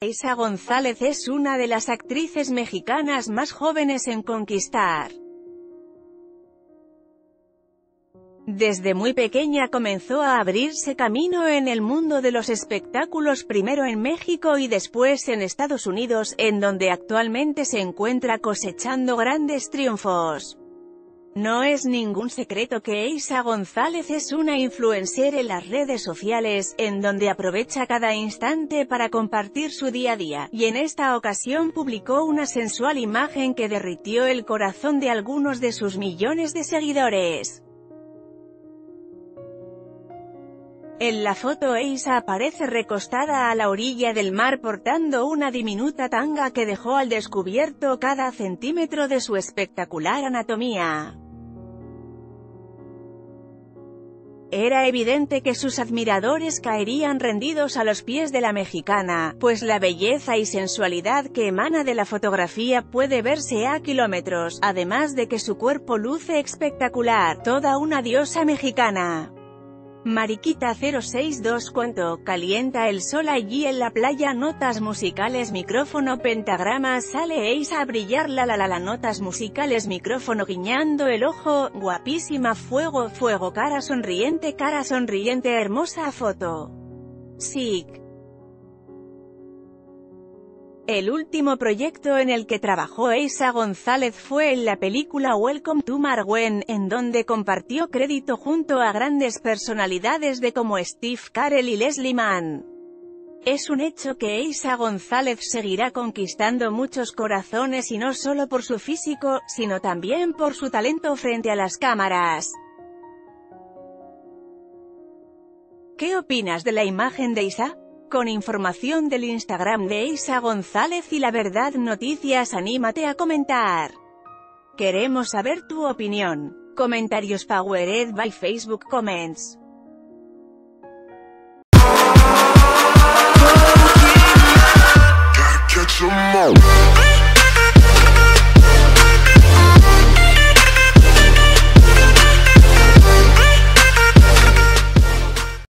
Eiza González es una de las actrices mexicanas más jóvenes en conquistar. Desde muy pequeña comenzó a abrirse camino en el mundo de los espectáculos, primero en México y después en Estados Unidos, en donde actualmente se encuentra cosechando grandes triunfos. No es ningún secreto que Eiza González es una influencer en las redes sociales, en donde aprovecha cada instante para compartir su día a día, y en esta ocasión publicó una sensual imagen que derritió el corazón de algunos de sus millones de seguidores. En la foto Eiza aparece recostada a la orilla del mar portando una diminuta tanga que dejó al descubierto cada centímetro de su espectacular anatomía. Era evidente que sus admiradores caerían rendidos a los pies de la mexicana, pues la belleza y sensualidad que emana de la fotografía puede verse a kilómetros, además de que su cuerpo luce espectacular, toda una diosa mexicana. Mariquita 062 Cuanto calienta el sol allí en la playa. Notas musicales. Micrófono. Pentagrama. Sale Eiza a brillar. La Notas musicales. Micrófono. Guiñando el ojo. Guapísima. Fuego. Fuego. Cara sonriente. Cara sonriente. Hermosa foto. Sick. El último proyecto en el que trabajó Eiza González fue en la película Welcome to Marwen, en donde compartió crédito junto a grandes personalidades como Steve Carell y Leslie Mann. Es un hecho que Eiza González seguirá conquistando muchos corazones, y no solo por su físico, sino también por su talento frente a las cámaras. ¿Qué opinas de la imagen de Eiza? Con información del Instagram de Eiza González y La Verdad Noticias. Anímate a comentar. Queremos saber tu opinión. Comentarios powered by Facebook Comments.